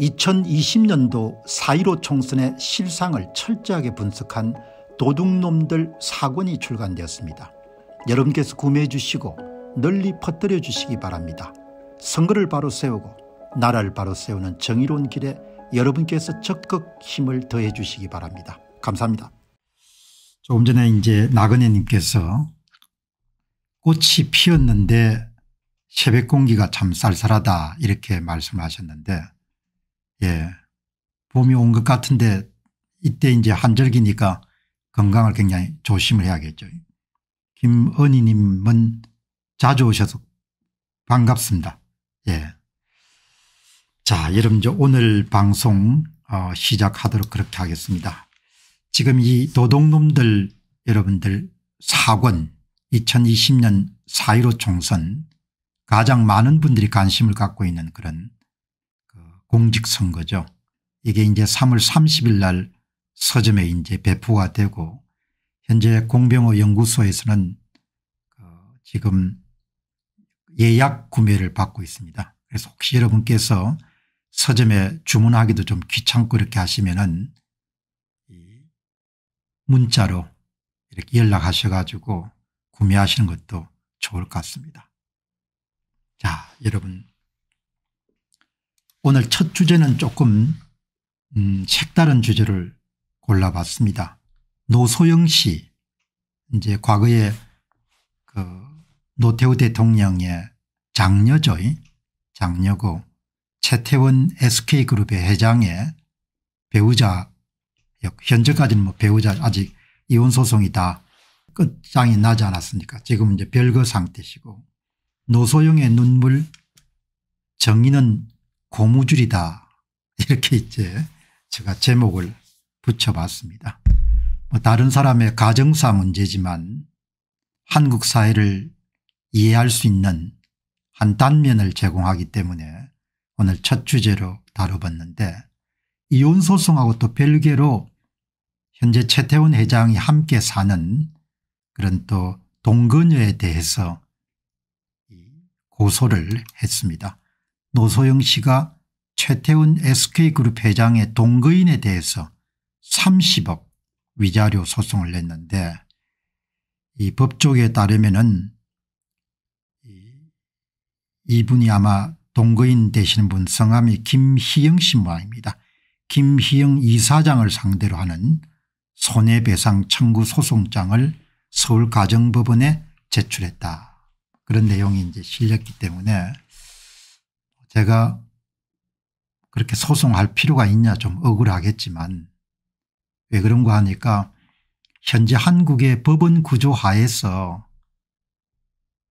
2020년도 4.15 총선의 실상을 철저하게 분석한 도둑놈들 4권이 출간되었습니다. 여러분께서 구매해 주시고 널리 퍼뜨려 주시기 바랍니다. 선거를 바로 세우고 나라를 바로 세우는 정의로운 길에 여러분께서 적극 힘을 더해 주시기 바랍니다. 감사합니다. 조금 전에 이제 나그네님께서 꽃이 피었는데 새벽 공기가 참 쌀쌀하다 이렇게 말씀하셨는데, 예, 봄이 온 것 같은데 이때 이제 한절기니까 건강을 굉장히 조심을 해야겠죠. 김은희님은 자주 오셔서 반갑습니다. 예. 자, 여러분 이제 오늘 방송 시작하도록 그렇게 하겠습니다. 지금 이 도둑놈들 여러분들 4권 2020년 4.15 총선 가장 많은 분들이 관심을 갖고 있는 그런 공직선거죠. 이게 이제 3월 30일 날 서점에 이제 배포가 되고 현재 공병호 연구소에서는 지금 예약 구매를 받고 있습니다. 그래서 혹시 여러분께서 서점에 주문하기도 좀 귀찮고 이렇게 하시면은 문자로 이렇게 연락하셔가지고 구매하시는 것도 좋을 것 같습니다. 자, 여러분. 오늘 첫 주제는 조금 색다른 주제를 골라봤습니다. 노소영 씨, 이제 과거에 그 노태우 대통령의 장녀죠. 장녀고 최태원 SK그룹의 회장의 배우자, 현재까지는 뭐 배우자 아직 이혼소송이 다 끝장이 나지 않았습니까. 지금 이제 별거 상태시고, 노소영의 눈물, 정의는 고무줄이다 이렇게 이제 제가 제목을 붙여봤습니다. 뭐 다른 사람의 가정사 문제지만 한국 사회를 이해할 수 있는 한 단면을 제공하기 때문에 오늘 첫 주제로 다뤄봤는데, 이혼소송하고 또 별개로 현재 최태원 회장이 함께 사는 그런 또 동거녀에 대해서 고소를 했습니다. 노소영 씨가 최태원 SK그룹 회장의 동거인에 대해서 30억 위자료 소송을 냈는데, 이 법조계에 따르면은 이분이 아마 동거인 되시는 분 성함이 김희영 씨 모양입니다. 김희영 이사장을 상대로 하는 손해배상 청구 소송장을 서울가정법원에 제출했다. 그런 내용이 이제 실렸기 때문에 제가 그렇게 소송할 필요가 있냐 좀 억울하겠지만, 왜 그런가 하니까 현재 한국의 법원 구조 하에서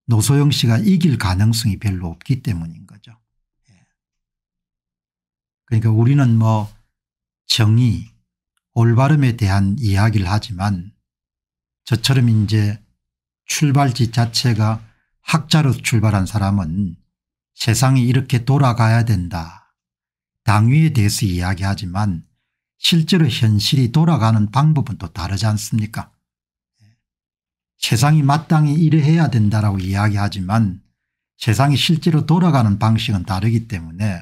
노소영 씨가 이길 가능성이 별로 없기 때문인 거죠. 그러니까 우리는 뭐 정의, 올바름에 대한 이야기를 하지만 저처럼 이제 출발지 자체가 학자로 출발한 사람은 세상이 이렇게 돌아가야 된다, 당위에 대해서 이야기하지만 실제로 현실이 돌아가는 방법은 또 다르지 않습니까? 세상이 마땅히 이래야 된다라고 이야기하지만 세상이 실제로 돌아가는 방식은 다르기 때문에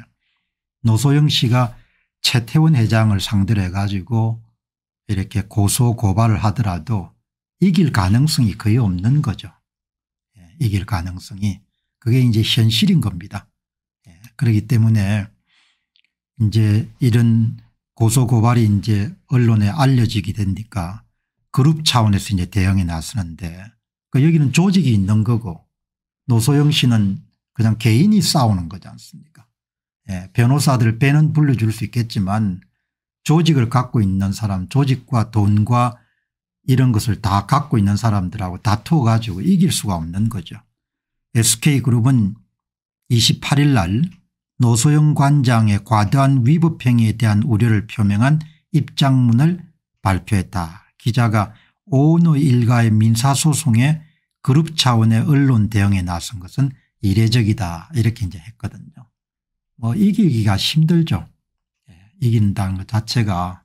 노소영 씨가 최태원 회장을 상대로 해가지고 이렇게 고소 고발을 하더라도 이길 가능성이 거의 없는 거죠. 이길 가능성이. 그게 이제 현실인 겁니다. 그렇기 때문에 이제 이런 고소 고발이 이제 언론에 알려지게 되니까 그룹 차원에서 이제 대응이 나서는데, 그러니까 여기는 조직이 있는 거고 노소영 씨는 그냥 개인이 싸우는 거지 않습니까. 예, 변호사들 배는 불려줄 수 있겠지만 조직을 갖고 있는 사람, 조직과 돈과 이런 것을 다 갖고 있는 사람들하고 다투어 가지고 이길 수가 없는 거죠. SK그룹은 28일 날 노소영 관장의 과도한 위법행위에 대한 우려를 표명한 입장문을 발표했다. 기자가 오은호 일가의 민사소송에 그룹 차원의 언론 대응에 나선 것은 이례적이다 이렇게 이제 했거든요. 뭐 이기기가 힘들죠. 이긴다는 것 자체가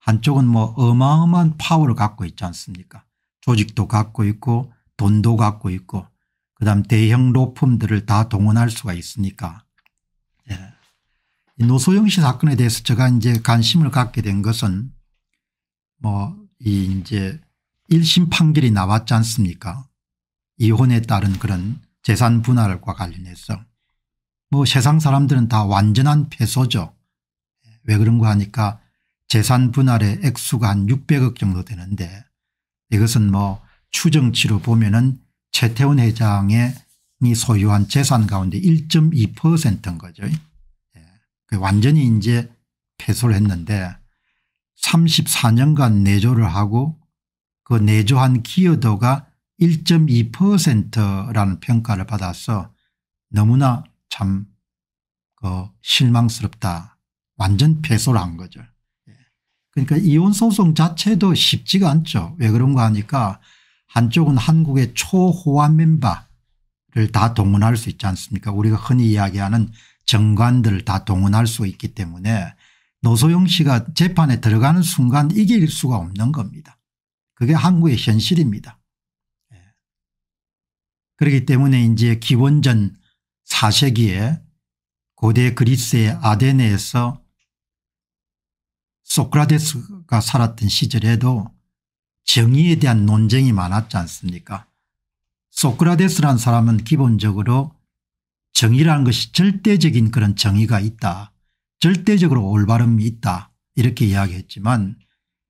한쪽은 뭐 어마어마한 파워를 갖고 있지 않습니까. 조직도 갖고 있고 돈도 갖고 있고 그다음 대형 로펌들을 다 동원할 수가 있으니까, 예, 노소영 씨 사건에 대해서 제가 이제 관심을 갖게 된 것은 이제 1심 판결이 나왔지 않습니까? 이혼에 따른 그런 재산 분할과 관련해서 세상 사람들은 다 완전한 패소죠. 왜 그런가 하니까 재산 분할의 액수가 한 600억 정도 되는데 이것은 추정치로 보면은 최태원 회장의 소유한 재산 가운데 1.2%인 거죠. 완전히 이제 패소를 했는데 34년간 내조를 하고 그 내조한 기여도가 1.2%라는 평가를 받아서 너무나 참 실망스럽다. 완전 패소를 한 거죠. 그러니까 이혼 소송 자체도 쉽지가 않죠. 왜 그런가 하니까 한쪽은 한국의 초호환 멤버를 다 동원할 수 있지 않습니까? 우리가 흔히 이야기하는 정관들을 다 동원할 수 있기 때문에 노소영 씨가 재판에 들어가는 순간 이길 수가 없는 겁니다. 그게 한국의 현실입니다. 그렇기 때문에 이제 기원전 4세기에 고대 그리스의 아데네에서 소크라테스가 살았던 시절에도 정의에 대한 논쟁이 많았지 않습니까? 소크라테스라는 사람은 기본적으로 정의라는 것이 절대적인 그런 정의가 있다. 절대적으로 올바름이 있다. 이렇게 이야기했지만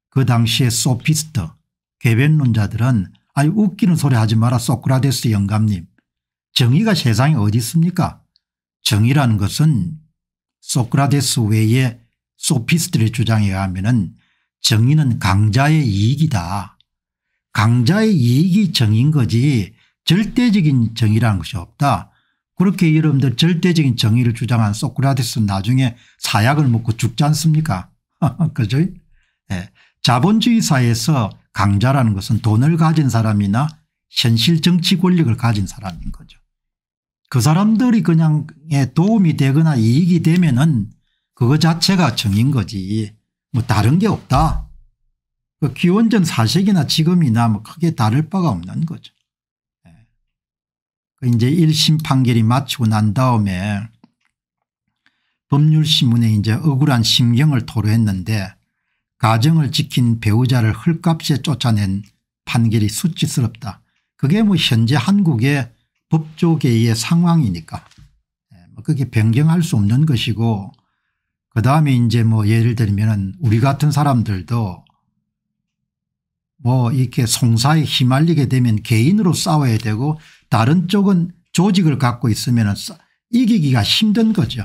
그 당시에 소피스트, 궤변론자들은 아유 웃기는 소리 하지 마라 소크라테스 영감님. 정의가 세상에 어디 있습니까? 정의라는 것은 소크라테스 외에 소피스트를 주장해 가면은 정의는 강자의 이익이다. 강자의 이익이 정의인 거지 절대적인 정의라는 것이 없다. 그렇게 여러분들 절대적인 정의를 주장한 소크라테스는 나중에 사약을 먹고 죽지 않습니까? 그죠? 네. 자본주의 사회에서 강자라는 것은 돈을 가진 사람이나 현실 정치 권력을 가진 사람인 거죠. 그 사람들이 그냥 도움이 되거나 이익이 되면은 그거 자체가 정인 거지 다른 게 없다. 기원전 4세기나 지금이나 크게 다를 바가 없는 거죠. 이제 1심 판결이 마치고 난 다음에 법률신문에 이제 억울한 심경을 토로했는데 가정을 지킨 배우자를 헐값에 쫓아낸 판결이 수치스럽다. 그게 현재 한국의 법조계의 상황이니까 그게 변경할 수 없는 것이고 그 다음에 이제 예를 들면은 우리 같은 사람들도 이렇게 송사에 휘말리게 되면 개인으로 싸워야 되고 다른 쪽은 조직을 갖고 있으면 이기기가 힘든 거죠.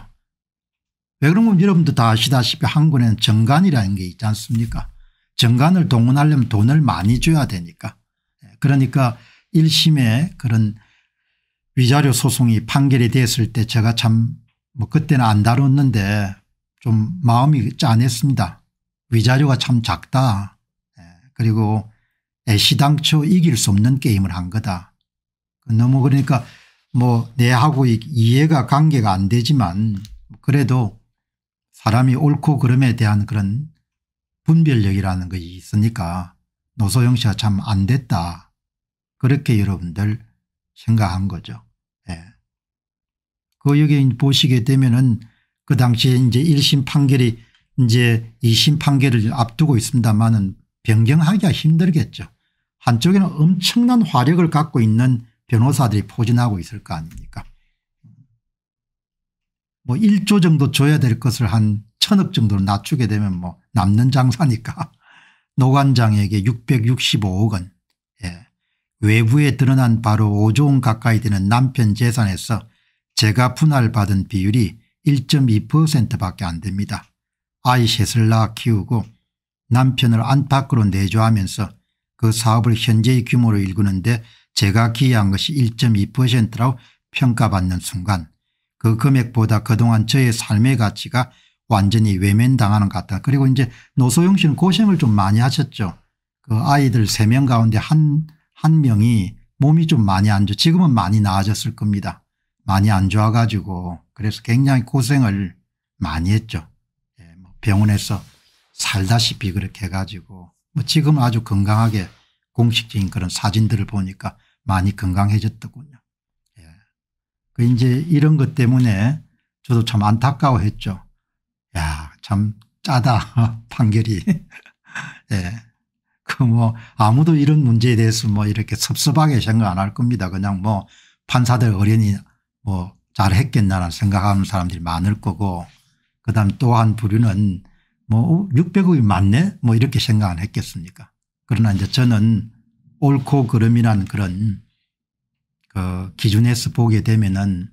왜 그러면 여러분도 다 아시다시피 한국에는 정관이라는 게 있지 않습니까? 정관을 동원하려면 돈을 많이 줘야 되니까. 그러니까 1심에 그런 위자료 소송이 판결이 됐을 때 제가 참 그때는 안 다뤘는데 좀 마음이 짠했습니다. 위자료가 참 작다. 그리고 애시당초 이길 수 없는 게임을 한 거다. 너무 그러니까 내하고 이해가 관계가 안 되지만 그래도 사람이 옳고 그름에 대한 그런 분별력이라는 것이 있으니까 노소영 씨가 참 안 됐다. 그렇게 여러분들 생각한 거죠. 예. 여기 보시게 되면은 그 당시에 이제 1심 판결이 이제 2심 판결을 앞두고 있습니다만은 변경하기가 힘들겠죠. 한쪽에는 엄청난 화력을 갖고 있는 변호사들이 포진하고 있을 거 아닙니까? 1조 정도 줘야 될 것을 한 1000억 정도로 낮추게 되면 남는 장사니까 노관장에게 665억 원 예. 외부에 드러난 바로 5조 원 가까이 되는 남편 재산에서 제가 분할받은 비율이 1.2%밖에 안 됩니다. 아이 셋을 낳아 키우고 남편을 안팎으로 내조하면서 그 사업을 현재의 규모로 일구는데 제가 기여한 것이 1.2%라고 평가받는 순간 그 금액보다 그동안 저의 삶의 가치가 완전히 외면당하는 것 같다. 그리고 이제 노소영 씨는 고생을 좀 많이 하셨죠. 그 아이들 3명 가운데 한 명이 몸이 좀 많이 안 좋. 지금은 많이 나아졌을 겁니다. 많이 안 좋아가지고 그래서 굉장히 고생을 많이 했죠. 병원에서 살다시피 그렇게 해가지고 지금 아주 건강하게 공식적인 그런 사진들을 보니까 많이 건강해졌더군요. 예. 이제 이런 것 때문에 저도 참 안타까워했죠. 참 짜다 판결이. 예. 그 뭐 아무도 이런 문제에 대해서 뭐 이렇게 섭섭하게 생각 안 할 겁니다. 그냥 뭐 판사들 어련히 뭐 잘했겠나라는 생각하는 사람들이 많을 거고, 그다음 또 한 부류는 뭐 600억이 많네 뭐 이렇게 생각 안 했겠습니까. 그러나 이제 저는 옳고 그름이라는 그런 그 기준에서 보게 되면은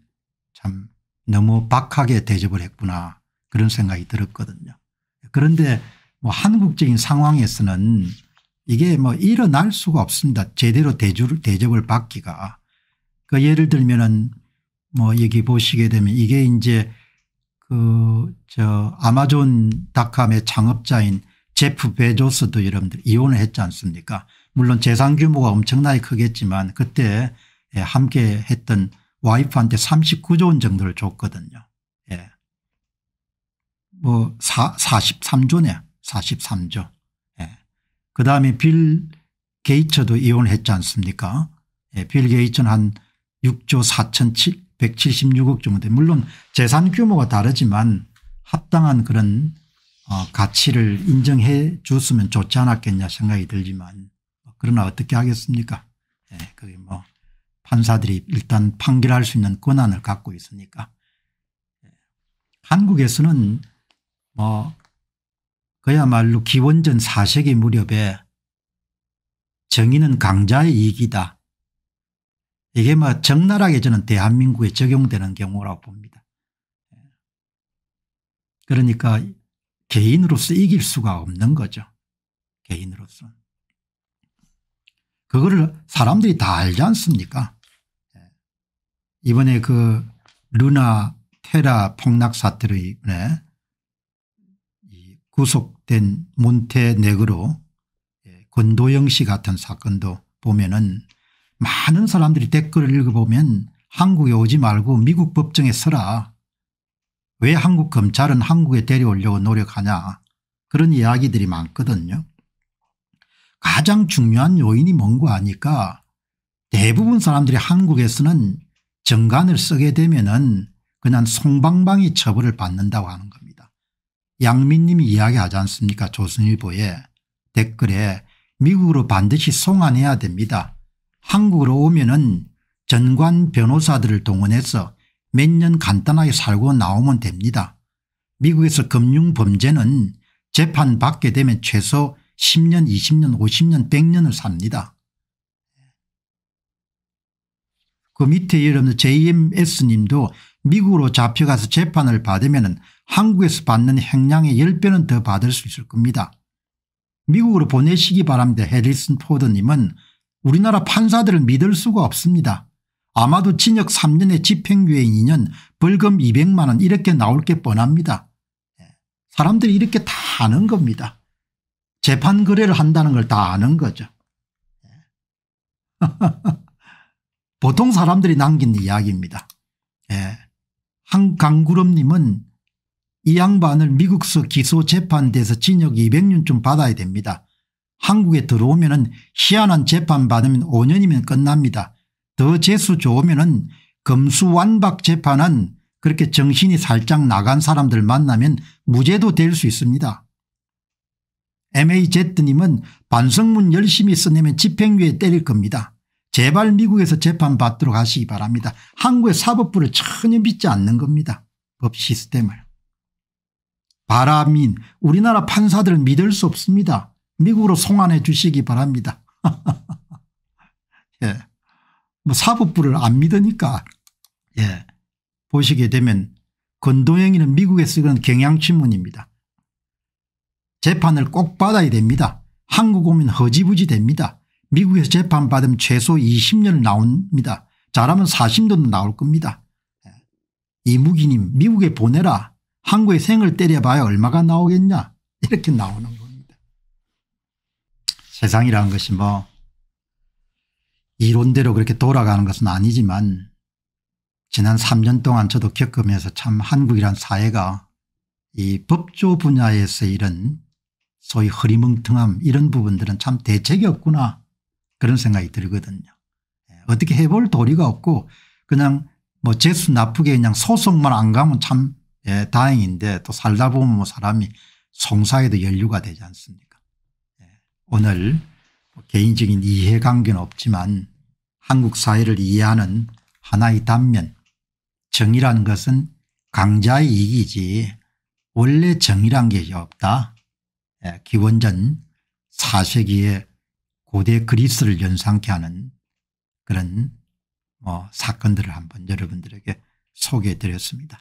참 너무 박하게 대접을 했구나 그런 생각이 들었거든요. 그런데 뭐 한국적인 상황에서는 이게 뭐 일어날 수가 없습니다. 제대로 대접을 받기가. 그 예를 들면은 뭐 여기 보시게 되면 이게 이제 그 저 아마존 닷컴의 창업자인 제프 베조스도 여러분들 이혼을 했지 않습니까. 물론 재산 규모가 엄청나게 크겠지만 그때 함께 했던 와이프한테 39조 원 정도를 줬거든요. 예. 뭐 43조네. 43조. 예. 그다음에 빌 게이츠도 이혼했지 않습니까. 예. 빌 게이츠는 한 6조 4,176억 정도 돼. 물론 재산 규모가 다르지만 합당한 그런 가치를 인정해 줬으면 좋지 않았겠냐 생각이 들지만, 그러나 어떻게 하겠습니까. 예. 그게 뭐 판사들이 일단 판결할 수 있는 권한을 갖고 있으니까. 한국에서는 뭐 그야말로 기원전 4세기 무렵에 정의는 강자의 이익이다. 이게 뭐 적나라하게 저는 대한민국에 적용되는 경우라고 봅니다. 그러니까 개인으로서 이길 수가 없는 거죠. 개인으로서. 그거를 사람들이 다 알지 않습니까. 이번에 그 루나 테라 폭락 사태로 인해 구속된 몬테네그로 권도영 씨 같은 사건도 보면은 많은 사람들이 댓글을 읽어보면 한국에 오지 말고 미국 법정에 서라. 왜 한국 검찰은 한국에 데려오려고 노력하냐. 그런 이야기들이 많거든요. 가장 중요한 요인이 뭔가 아니까 대부분 사람들이 한국에서는 정관을 쓰게 되면은 그냥 송방방이 처벌을 받는다고 하는 겁니다. 양민님이 이야기하지 않습니까. 조선일보에 댓글에 미국으로 반드시 송환해야 됩니다. 한국으로 오면은 전관 변호사들을 동원해서 몇 년 간단하게 살고 나오면 됩니다. 미국에서 금융범죄는 재판 받게 되면 최소 10년 20년 50년 100년을 삽니다. 그 밑에 여러분들 JMS님도 미국으로 잡혀가서 재판을 받으면 한국에서 받는 형량의 10배는 더 받을 수 있을 겁니다. 미국으로 보내시기 바랍니다. 해리슨 포드님은 우리나라 판사들을 믿을 수가 없습니다. 아마도 징역 3년에 집행유예 2년 벌금 200만 원 이렇게 나올 게 뻔합니다. 사람들이 이렇게 다 아는 겁니다. 재판 거래를 한다는 걸 다 아는 거죠. 보통 사람들이 남긴 이야기입니다. 예. 한강구름님은 이 양반을 미국서 기소재판대에서 징역 200년쯤 받아야 됩니다. 한국에 들어오면은 희한한 재판 받으면 5년이면 끝납니다. 더 재수 좋으면은 검수완박 재판은 그렇게 정신이 살짝 나간 사람들 만나면 무죄도 될 수 있습니다. MAZ님은 반성문 열심히 써내면 집행유예 때릴 겁니다. 제발 미국에서 재판받도록 하시기 바랍니다. 한국의 사법부를 전혀 믿지 않는 겁니다. 법 시스템을. 바라민, 우리나라 판사들은 믿을 수 없습니다. 미국으로 송환해 주시기 바랍니다. 예. 뭐 사법부를 안 믿으니까. 예. 보시게 되면 권도영이는 미국에서 그런 경향신문입니다. 재판을 꼭 받아야 됩니다. 한국 오면 허지부지 됩니다. 미국에서 재판받으면 최소 20년 나옵니다. 잘하면 40년도 나올 겁니다. 이무기님, 미국에 보내라. 한국에 생을 때려봐야 얼마가 나오겠냐. 이렇게 나오는 겁니다. 세상이라는 것이 뭐 이론대로 그렇게 돌아가는 것은 아니지만 지난 3년 동안 저도 겪으면서 참 한국이란 사회가 이 법조 분야에서 이런 소위 허리멍텅함 이런 부분들은 참 대책이 없구나 그런 생각이 들거든요. 어떻게 해볼 도리가 없고 그냥 뭐 재수 나쁘게 그냥 소송만 안 가면 참 예, 다행인데 또 살다 보면 뭐 사람이 송사에도 연루가 되지 않습니까. 예, 오늘 뭐 개인적인 이해관계는 없지만 한국 사회를 이해하는 하나의 단면, 정의라는 것은 강자의 이익이지 원래 정의란 게 없다. 예, 기원전 4세기에 고대 그리스를 연상케 하는 그런 뭐 사건들을 한번 여러분들에게 소개해 드렸습니다.